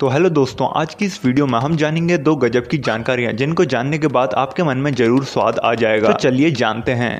तो हेलो दोस्तों, आज की इस वीडियो में हम जानेंगे दो गजब की जानकारियाँ जिनको जानने के बाद आपके मन में जरूर स्वाद आ जाएगा। तो चलिए जानते हैं।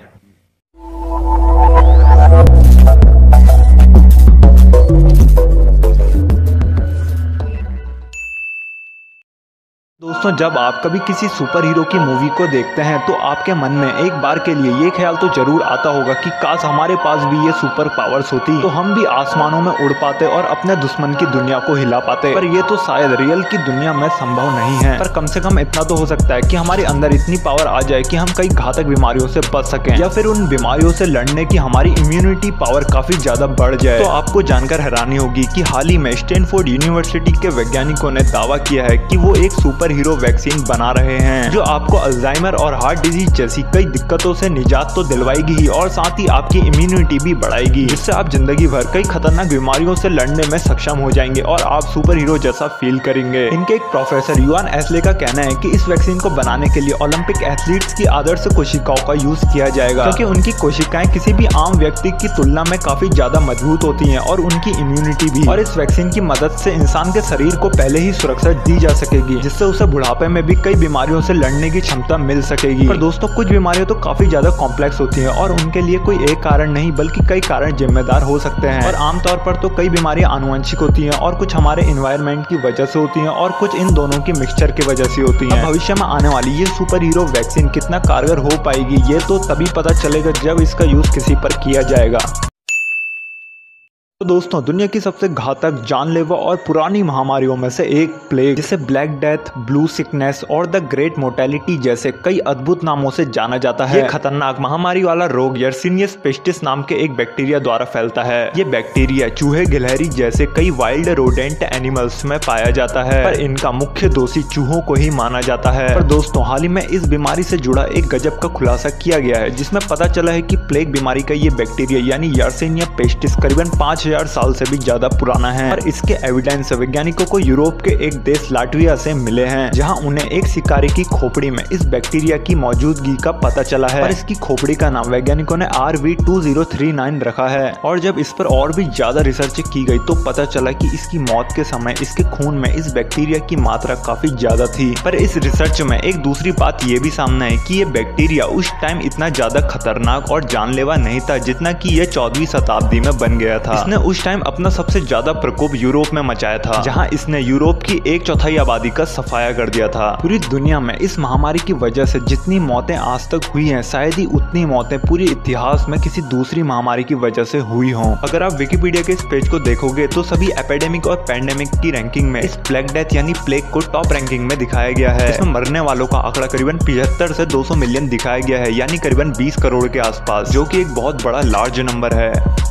दोस्तों, जब आप कभी किसी सुपर हीरो की मूवी को देखते हैं तो आपके मन में एक बार के लिए ये ख्याल तो जरूर आता होगा कि काश हमारे पास भी ये सुपर पावर्स होती तो हम भी आसमानों में उड़ पाते और अपने दुश्मन की दुनिया को हिला पाते। पर ये तो शायद रियल की दुनिया में संभव नहीं है, पर कम से कम इतना तो हो सकता है कि हमारे अंदर इतनी पावर आ जाए कि हम कई घातक बीमारियों से बच सकें या फिर उन बीमारियों से लड़ने की हमारी इम्यूनिटी पावर काफी ज्यादा बढ़ जाए। तो आपको जानकर हैरानी होगी कि हाल ही में स्टैनफोर्ड यूनिवर्सिटी के वैज्ञानिकों ने दावा किया है कि वो एक सुपर हीरो वैक्सीन बना रहे हैं जो आपको अल्जाइमर और हार्ट डिजीज जैसी कई दिक्कतों से निजात तो दिलवाएगी ही और साथ ही आपकी इम्यूनिटी भी बढ़ाएगी, जिससे आप जिंदगी भर कई खतरनाक बीमारियों से लड़ने में सक्षम हो जाएंगे और आप सुपर हीरो जैसा फील करेंगे। इनके एक प्रोफेसर युआन एस्ले का कहना है कि इस वैक्सीन को बनाने के लिए ओलंपिक एथलीट्स की आदर्श कोशिकाओं का यूज किया जाएगा, क्योंकि उनकी कोशिकाएं किसी भी आम व्यक्ति की तुलना में काफी ज्यादा मजबूत होती है और उनकी इम्यूनिटी भी। और इस वैक्सीन की मदद से इंसान के शरीर को पहले ही सुरक्षा दी जा सकेगी, जिससे उसे बुढ़ापे में भी कई बीमारियों से लड़ने की क्षमता मिल सकेगी। पर दोस्तों, कुछ बीमारियां तो काफी ज्यादा कॉम्प्लेक्स होती हैं और उनके लिए कोई एक कारण नहीं बल्कि कई कारण जिम्मेदार हो सकते हैं। और आमतौर पर तो कई बीमारियां आनुवंशिक होती हैं और कुछ हमारे एनवायरनमेंट की वजह से होती हैं और कुछ इन दोनों की मिक्सचर की वजह से होती हैं। भविष्य में आने वाली ये सुपर हीरो वैक्सीन कितना कारगर हो पाएगी ये तो तभी पता चलेगा जब इसका यूज किसी पर किया जाएगा। तो दोस्तों, दुनिया की सबसे घातक, जानलेवा और पुरानी महामारियों में से एक प्लेग, जिसे ब्लैक डेथ, ब्लू सिकनेस और द ग्रेट मोर्टेलिटी जैसे कई अद्भुत नामों से जाना जाता है। ये खतरनाक महामारी वाला रोग यर्सिनिया पेस्टिस नाम के एक बैक्टीरिया द्वारा फैलता है। ये बैक्टीरिया चूहे, गिलहरी जैसे कई वाइल्ड रोडेंट एनिमल्स में पाया जाता है, पर इनका मुख्य दोषी चूहों को ही माना जाता है। पर दोस्तों, हाल ही में इस बीमारी से जुड़ा एक गजब का खुलासा किया गया है, जिसमें पता चला है कि प्लेग बीमारी का ये बैक्टीरिया यानी यर्सिनिया पेस्टिस करीबन 5000 साल से भी ज्यादा पुराना है। और इसके एविडेंस वैज्ञानिकों को यूरोप के एक देश लाटविया से मिले हैं, जहां उन्हें एक शिकारी की खोपड़ी में इस बैक्टीरिया की मौजूदगी का पता चला है। और इसकी खोपड़ी का नाम वैज्ञानिकों ने RV2039 रखा है। और जब इस पर और भी ज्यादा रिसर्च की गई तो पता चला कि इसकी मौत के समय इसके खून में इस बैक्टीरिया की मात्रा काफी ज्यादा थी। पर इस रिसर्च में एक दूसरी बात ये भी सामने है कि ये बैक्टीरिया उस टाइम इतना ज्यादा खतरनाक और जानलेवा नहीं था जितना कि यह 14वीं शताब्दी में बन गया था। इसने उस टाइम अपना सबसे ज्यादा प्रकोप यूरोप में मचाया था, जहां इसने यूरोप की 1/4 आबादी का सफाया कर दिया था। पूरी दुनिया में इस महामारी की वजह से जितनी मौतें आज तक हुई हैं, शायद ही उतनी मौतें पूरे इतिहास में किसी दूसरी महामारी की वजह से हुई हों। अगर आप विकिपीडिया के इस पेज को देखोगे तो सभी एपिडेमिक और पैंडेमिक की रैंकिंग में इस ब्लैक डेथ यानी प्लेग को टॉप रैंकिंग में दिखाया गया है। इसमें मरने वालों का आंकड़ा करीबन 75 से 200 मिलियन दिखाया गया है, यानी करीबन 20 करोड़ के आसपास, जो की एक बहुत बड़ा लार्ज नंबर है।